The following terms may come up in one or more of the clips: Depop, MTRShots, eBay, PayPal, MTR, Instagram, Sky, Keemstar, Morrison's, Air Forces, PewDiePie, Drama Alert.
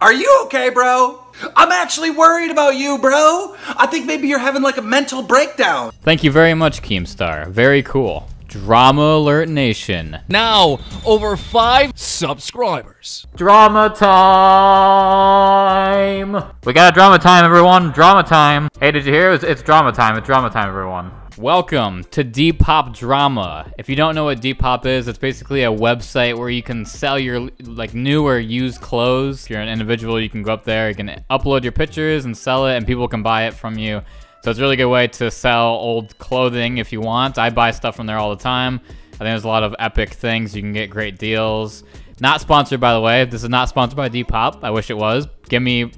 Are you okay, bro? I'm actually worried about you, bro. I think maybe you're having like a mental breakdown. Thank you very much, Keemstar. Very cool. Drama Alert Nation. Now, over 5 subscribers. Drama time. We got drama time, everyone. Drama time. Hey, did you hear? It's drama time. It's drama time, everyone. Welcome to Depop Drama. If you don't know what Depop is, it's basically a website where you can sell your like new or used clothes. If you're an individual, you can go up there, you can upload your pictures and sell it, and people can buy it from you. So it's a really good way to sell old clothing if you want. I buy stuff from there all the time. I think there's a lot of epic things. You can get great deals. Not sponsored, by the way. This is not sponsored by Depop. I wish it was. Give me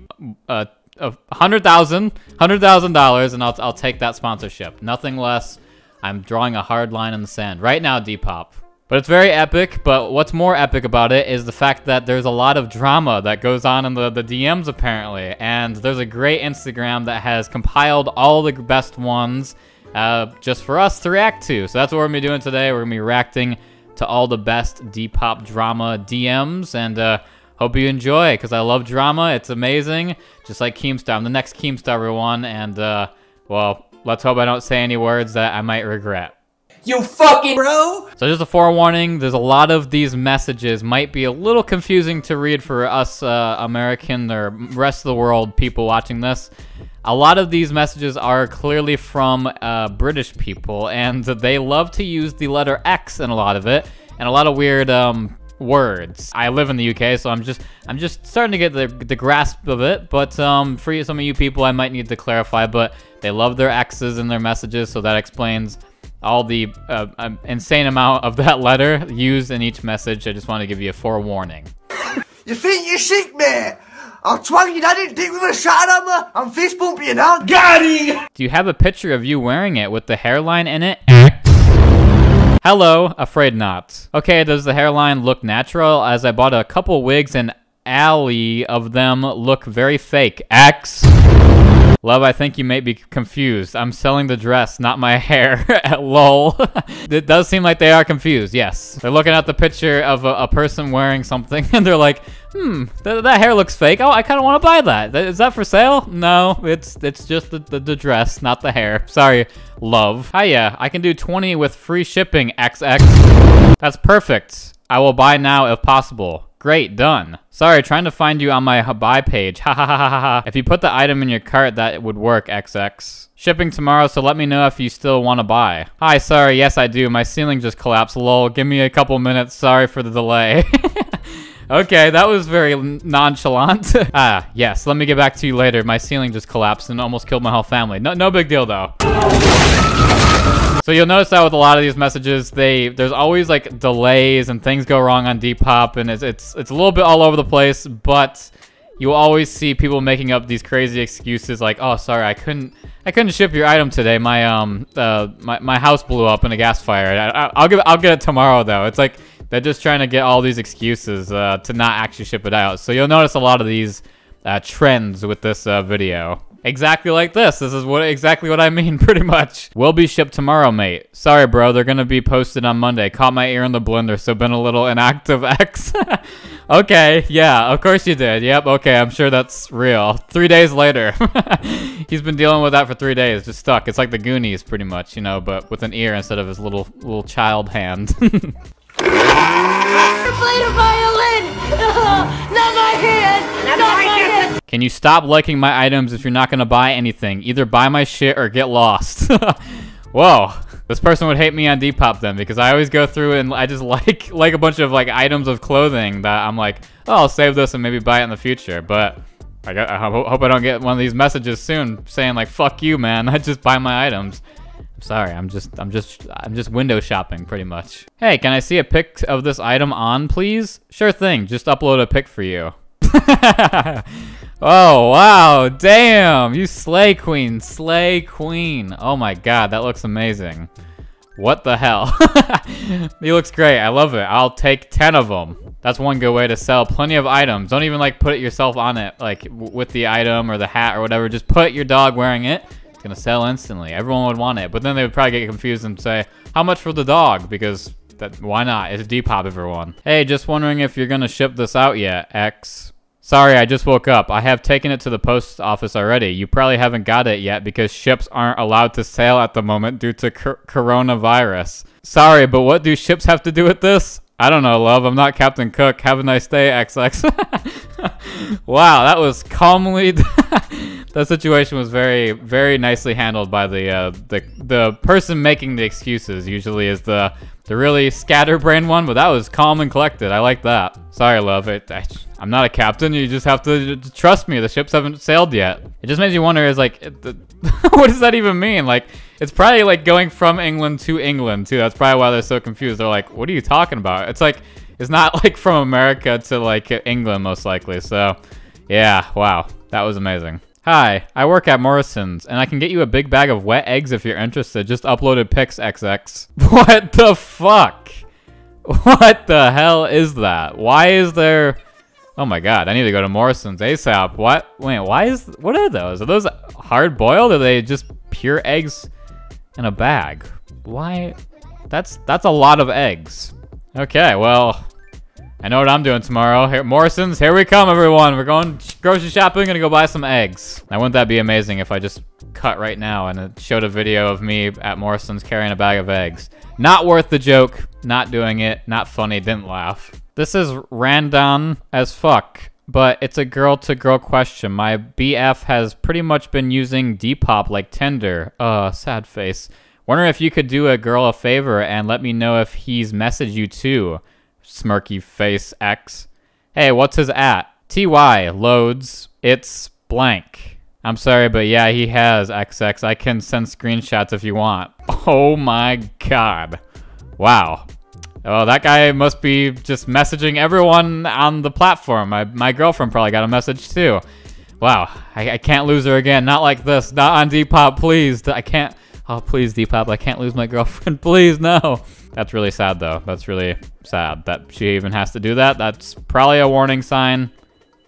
$100,000, and I'll take that sponsorship. Nothing less. I'm drawing a hard line in the sand right now, Depop. But it's very epic, but what's more epic about it is the fact that there's a lot of drama that goes on in the DMs, apparently. And there's a great Instagram that has compiled all the best ones just for us to react to. So that's what we're gonna be doing today. We're gonna be reacting to all the best Depop drama DMs, and hope you enjoy, because I love drama. It's amazing. Just like Keemstar. I'm the next Keemstar, everyone, and well, let's hope I don't say any words that I might regret. You fucking bro! So just a forewarning, there's a lot of these messages might be a little confusing to read for us American or rest of the world people watching this. A lot of these messages are clearly from British people, and they love to use the letter X in a lot of it, and a lot of weird words. I live in the UK, so I'm just starting to get the grasp of it, but for some of you people I might need to clarify, but they love their X's in their messages, so that explains all the insane amount of that letter used in each message. I just want to give you a forewarning. You think you sick, mate? I'll twang your daddy dick with a shatter hammer and fist bump you now. Gaddy! Do you have a picture of you wearing it with the hairline in it? Hello, afraid not. Okay, does the hairline look natural? As I bought a couple wigs and alley of them look very fake. X. Love, I think you may be confused. I'm selling the dress, not my hair. Lol. It does seem like they are confused, yes. They're looking at the picture of a person wearing something, and they're like, that hair looks fake. Oh, I kind of want to buy that. Is that for sale? No, it's just the dress, not the hair. Sorry, love. Hiya, I can do 20 with free shipping, XX. That's perfect. I will buy now if possible. Great, done. Sorry, trying to find you on my buy page. Ha ha ha ha ha. If you put the item in your cart, that would work, XX. Shipping tomorrow, so let me know if you still want to buy. Hi, sorry, yes I do. My ceiling just collapsed, lol. Give me a couple minutes, sorry for the delay. Okay, that was very nonchalant. Ah, yes, let me get back to you later. My ceiling just collapsed and almost killed my whole family. No big deal, though. So you'll notice that with a lot of these messages, there's always like delays and things go wrong on Depop, and it's a little bit all over the place, but you always see people making up these crazy excuses like, oh sorry, I couldn't ship your item today. My my house blew up in a gas fire. I'll get it tomorrow though. It's like they're just trying to get all these excuses to not actually ship it out. So you'll notice a lot of these trends with this video. Exactly like this. This is exactly what I mean, pretty much. Will be shipped tomorrow, mate. Sorry, bro. They're gonna be posted on Monday. Caught my ear in the blender, so been a little inactive, X. Okay, yeah, of course you did. Yep, okay, I'm sure that's real. 3 days later. He's been dealing with that for 3 days, just stuck. It's like the Goonies, pretty much, you know, but with an ear instead of his little child hand. I played a violin! Not my hand! Not my hand! Can you stop liking my items if you're not gonna buy anything? Either buy my shit or get lost. Whoa. This person would hate me on Depop then, because I always go through and I just like a bunch of like items of clothing that I'm like, oh, I'll save this and maybe buy it in the future, but I hope I don't get one of these messages soon saying like, fuck you, man, I just buy my items. I'm sorry, I'm just window shopping pretty much. Hey, can I see a pic of this item on, please? Sure thing, just upload a pic for you. Oh, wow, damn, you slay queen. Oh my God, that looks amazing. What the hell? He looks great, I love it. I'll take 10 of them. That's one good way to sell plenty of items. Don't even like put it yourself on it, like with the item or the hat or whatever, just put your dog wearing it. Gonna sell instantly. Everyone would want it, but then they would probably get confused and say, how much for the dog? Because why not? It's Depop, everyone. Hey, just wondering if you're gonna ship this out yet, X. Sorry, I just woke up. I have taken it to the post office already. You probably haven't got it yet because ships aren't allowed to sail at the moment due to coronavirus. Sorry, but what do ships have to do with this? I don't know, love. I'm not Captain Cook. Have a nice day, XX. Wow, that was calmly... That situation was very, very nicely handled by the person making the excuses. Usually is the really scatterbrained one, but that was calm and collected. I like that. Sorry, love. I'm not a captain. You just have to trust me. The ships haven't sailed yet. It just makes you wonder. Is like, what does that even mean? Like, it's probably like going from England to England too. That's probably why they're so confused. They're like, what are you talking about? It's like, it's not like from America to like England most likely. So, yeah. Wow, that was amazing. Hi, I work at Morrison's, and I can get you a big bag of wet eggs if you're interested. Just uploaded pics, XX. What the fuck? What the hell is that? Why is there... Oh my god, I need to go to Morrison's ASAP. What? Wait, why is... What are those? Are those hard-boiled? Are they just pure eggs in a bag? Why? That's a lot of eggs. Okay, well... I know what I'm doing tomorrow. Here, Morrison's, here we come, everyone. We're going grocery shopping. Gonna go buy some eggs. Now, wouldn't that be amazing if I just cut right now and it showed a video of me at Morrison's carrying a bag of eggs? Not worth the joke. Not doing it. Not funny. Didn't laugh. This is random as fuck, but it's a girl-to-girl question. My BF has pretty much been using Depop like Tinder. Sad face. Wondering if you could do a girl a favor and let me know if he's messaged you too. Smirky face X. Hey, what's his at? TY loads. It's blank. I'm sorry, but yeah, he has XX. I can send screenshots if you want. Oh my god. Wow. Oh, that guy must be just messaging everyone on the platform. My girlfriend probably got a message too. Wow. I can't lose her again. Not like this. Not on Depop, please. I can't. Oh, please, Depop. I can't lose my girlfriend. Please, no. That's really sad, though. That's really sad that she even has to do that. That's probably a warning sign.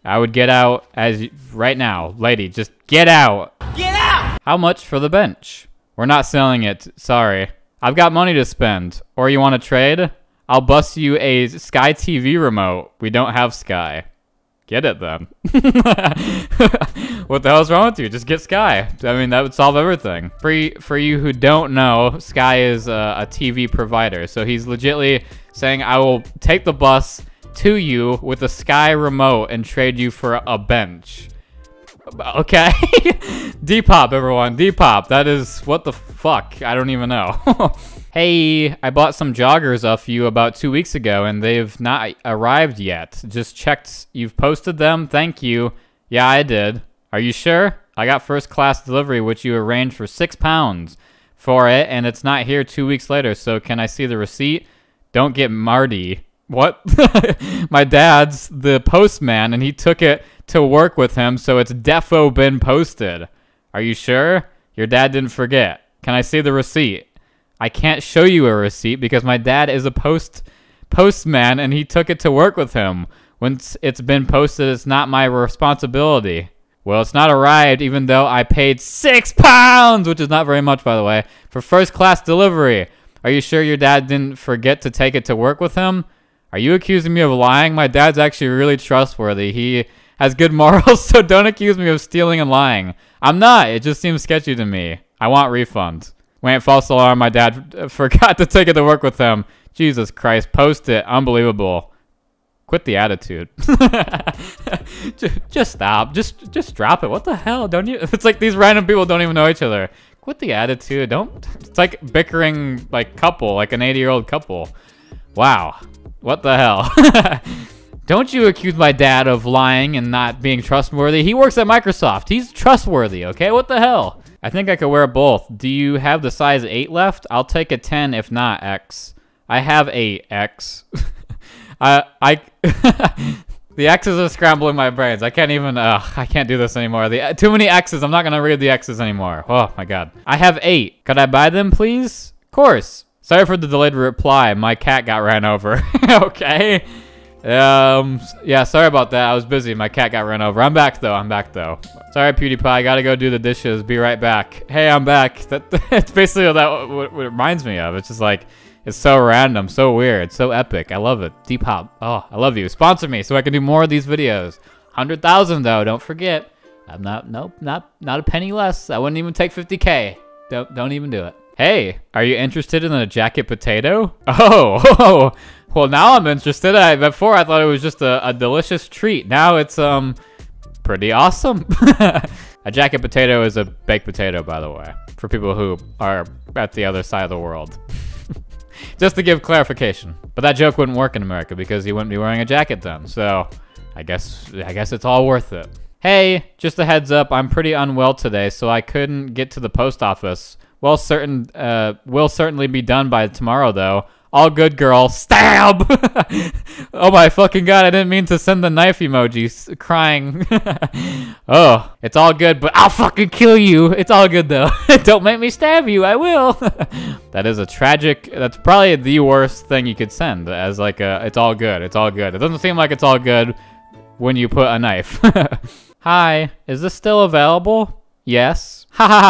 I would get out right now. Lady, just get out. Get out! How much for the bench? We're not selling it. Sorry. I've got money to spend. Or you want to trade? I'll bust you a Sky TV remote. We don't have Sky. Get it, then. What the hell is wrong with you? Just get Sky. I mean, that would solve everything. For you who don't know, Sky is a TV provider. So he's legitimately saying, I will take the bus to you with a Sky remote and trade you for a bench. Okay. Depop, everyone. Depop. That is, what the fuck? I don't even know. Hey, I bought some joggers off you about 2 weeks ago and they've not arrived yet. Just checked. You've posted them. Thank you. Yeah, I did. Are you sure? I got first class delivery, which you arranged for £6 for it, and it's not here 2 weeks later, so can I see the receipt? Don't get Marty. What? My dad's the postman, and he took it to work with him, so it's defo been posted. Are you sure? Your dad didn't forget. Can I see the receipt? I can't show you a receipt because my dad is a postman, and he took it to work with him. Once it's been posted, it's not my responsibility. Well, it's not arrived, even though I paid £6, which is not very much, by the way, for first class delivery. Are you sure your dad didn't forget to take it to work with him? Are you accusing me of lying? My dad's actually really trustworthy. He has good morals, so don't accuse me of stealing and lying. I'm not. It just seems sketchy to me. I want refunds. Wait, false alarm. My dad forgot to take it to work with him. Jesus Christ. Post it. Unbelievable. Quit the attitude. Just stop. Just drop it. What the hell? Don't you? It's like these random people don't even know each other. Quit the attitude. Don't. It's like bickering like couple, like an 80-year-old couple. Wow. What the hell? Don't you accuse my dad of lying and not being trustworthy. He works at Microsoft. He's trustworthy. Okay. What the hell? I think I could wear both. Do you have the size 8 left? I'll take a 10 if not, X. I have 8, X. The X's are scrambling my brains. I can't even, I can't do this anymore. Too many X's. I'm not going to read the X's anymore. Oh my God. I have 8. Could I buy them, please? Of course. Sorry for the delayed reply. My cat got ran over. Okay. Yeah, sorry about that. I was busy. My cat got run over. I'm back though. Sorry, PewDiePie. I gotta go do the dishes. Be right back. Hey, I'm back. That's basically what it reminds me of. It's just like, it's so random, so weird, so epic. I love it. Depop. Oh, I love you. Sponsor me so I can do more of these videos. 100,000 though, don't forget. I'm not, nope, not a penny less. I wouldn't even take 50K. Don't even do it. Hey, are you interested in a jacket potato? Oh, well now I'm interested. Before I thought it was just a delicious treat. Now it's pretty awesome. A jacket potato is a baked potato, by the way, for people who are at the other side of the world. Just to give clarification. But that joke wouldn't work in America because you wouldn't be wearing a jacket then. So I guess it's all worth it. Hey, just a heads up, I'm pretty unwell today, so I couldn't get to the post office. Well, will certainly be done by tomorrow though. All good, girl. Stab! Oh my fucking god, I didn't mean to send the knife emojis. Crying. Oh, it's all good, but I'll fucking kill you. It's all good though. Don't make me stab you, I will. That is a tragic, that's probably the worst thing you could send as like a, it's all good, it's all good. It doesn't seem like it's all good when you put a knife. Hi, is this still available? Yes. Ha ha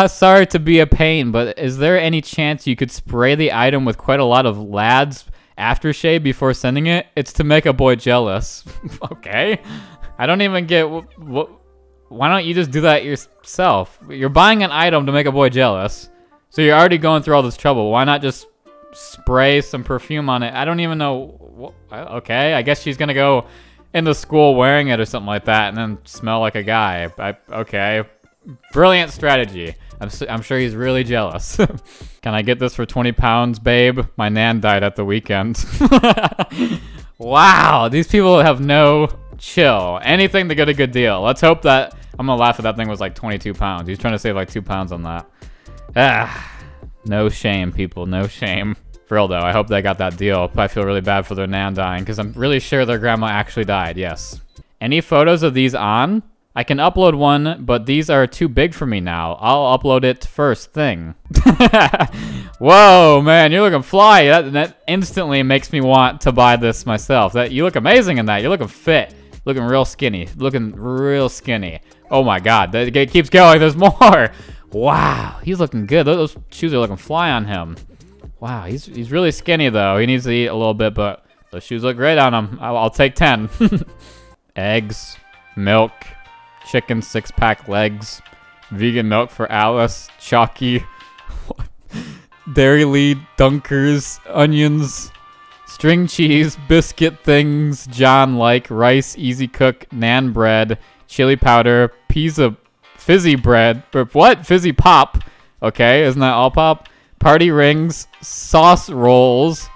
ha, sorry to be a pain, but is there any chance you could spray the item with quite a lot of Lad's aftershave before sending it? It's to make a boy jealous. Okay. I don't even get, why don't you just do that yourself? You're buying an item to make a boy jealous, so you're already going through all this trouble. Why not just spray some perfume on it? I don't even know, okay, I guess she's gonna go into school wearing it or something like that and then smell like a guy. Okay, brilliant strategy. I'm sure he's really jealous. Can I get this for 20 pounds, babe? My nan died at the weekend. Wow, these people have no chill. Anything to get a good deal. Let's hope that, I'm gonna laugh if that thing was like 22 pounds. He's trying to save like 2 pounds on that. Ah, no shame, people, no shame. For real though, I hope they got that deal. I feel really bad for their nan dying because I'm really sure their grandma actually died, yes. Any photos of these on? I can upload one, but these are too big for me now. I'll upload it first thing. Whoa, man, you're looking fly. That instantly makes me want to buy this myself. You look amazing in that. You're looking fit, looking real skinny, looking real skinny. Oh my God, it keeps going, there's more. Wow, he's looking good. Those shoes are looking fly on him. Wow, he's really skinny though. He needs to eat a little bit, but those shoes look great on him. I'll take 10. Eggs, milk, chicken 6-pack legs, vegan milk for Alice, chalky, dairy lead, dunkers, onions, string cheese, biscuit things, John like, rice, easy cook, nan bread, chili powder, pizza, fizzy bread, what? Fizzy pop. Okay, isn't that all pop? Party rings, sauce rolls,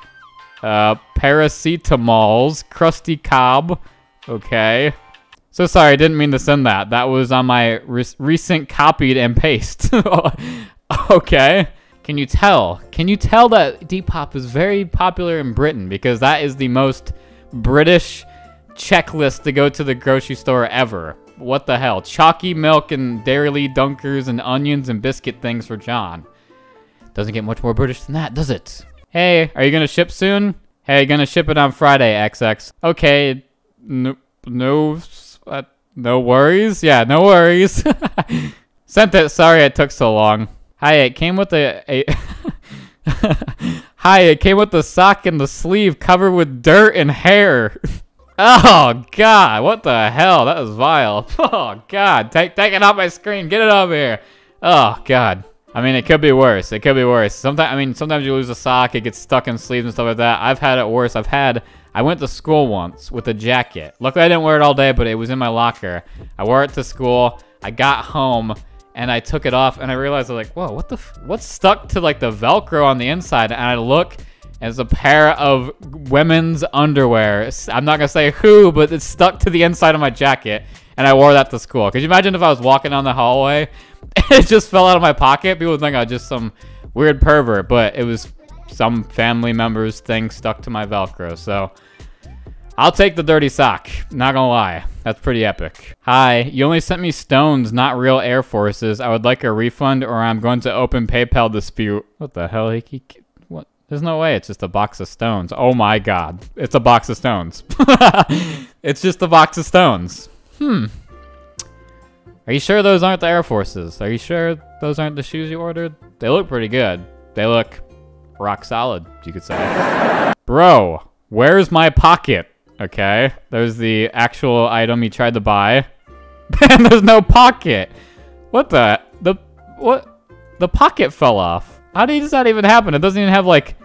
paracetamols, Krusty Cobb, okay. So sorry, I didn't mean to send that. That was on my recent copied and paste. Okay. Can you tell that Depop is very popular in Britain because that is the most British checklist to go to the grocery store ever. What the hell? Chalky milk and dairy dunkers and onions and biscuit things for John. Doesn't get much more British than that, does it? Hey, are you gonna ship soon? Hey, gonna ship it on Friday, XX. Okay, no worries. Yeah, no worries. Sent it, sorry it took so long. Hi, it came with a Hi, it came with the sock and the sleeve covered with dirt and hair. Oh God, what the hell? That was vile. Oh God, take it off my screen, get it over here. Oh God. I mean, it could be worse. It could be worse. Sometimes you lose a sock, it gets stuck in sleeves and stuff like that. I've had it worse. I went to school once with a jacket. Luckily, I didn't wear it all day, but it was in my locker. I wore it to school. I got home and I took it off and I realized I was like, whoa, what's stuck to like the Velcro on the inside? And I look, and it's a pair of women's underwear. I'm not gonna say who, but it's stuck to the inside of my jacket. And I wore that to school. Could you imagine if I was walking down the hallway and it just fell out of my pocket? People would think I was just some weird pervert, but it was some family member's thing stuck to my Velcro. So I'll take the dirty sock, not gonna lie. That's pretty epic. Hi, you only sent me stones, not real Air Forces. I would like a refund or I'm going to open PayPal dispute. What the hell, what? There's no way, it's just a box of stones. Oh my God, it's a box of stones. It's just a box of stones. Hmm. Are you sure those aren't the Air Forces? Are you sure those aren't the shoes you ordered? They look pretty good. They look rock solid, you could say. Bro, where's my pocket? Okay, there's the actual item he tried to buy. And there's no pocket. What the? The pocket fell off. How does that even happen? It doesn't even have like...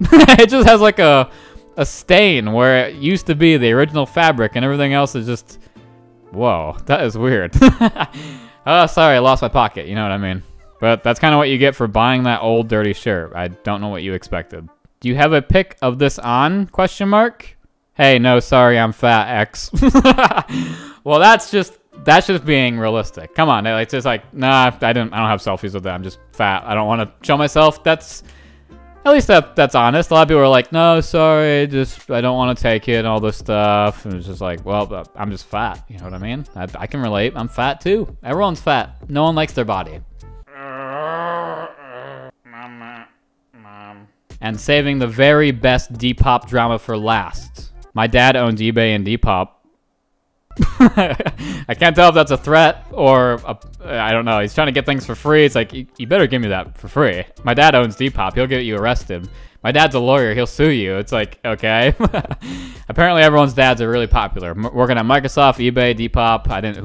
it just has like a stain where it used to be the original fabric and everything else is just... Whoa, that is weird. Oh, sorry, I lost my pocket. You know what I mean? But that's kind of what you get for buying that old dirty shirt. I don't know what you expected. Do you have a pic of this on? Question mark. Hey, no, sorry, I'm fat X. Well, that's just being realistic. Come on, it's just like, nah, I don't have selfies with that. I'm just fat. I don't want to show myself. That's at least that's honest. A lot of people are like, no, sorry, just I don't want to take it and all this stuff. And it's just like, well, I'm just fat. You know what I mean? I can relate. I'm fat too. Everyone's fat. No one likes their body. And saving the very best Depop drama for last. My dad owns eBay and Depop. I can't tell if that's a threat or I don't know. He's trying to get things for free. It's like, you better give me that for free. My dad owns Depop. He'll get you arrested. My dad's a lawyer. He'll sue you. It's like, okay. Apparently everyone's dads are really popular. Working at Microsoft, eBay, Depop.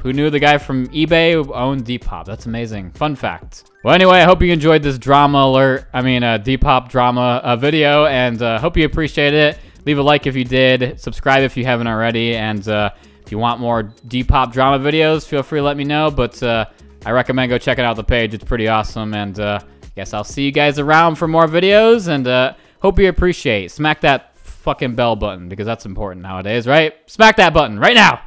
Who knew the guy from eBay who owned Depop? That's amazing. Fun fact. Well, anyway, I hope you enjoyed this Depop drama video, and hope you appreciate it. Leave a like if you did. Subscribe if you haven't already. And if you want more Depop drama videos, feel free to let me know. But I recommend go checking out the page. It's pretty awesome. And I guess I'll see you guys around for more videos. And hope you appreciate. Smack that fucking bell button because that's important nowadays, right? Smack that button right now.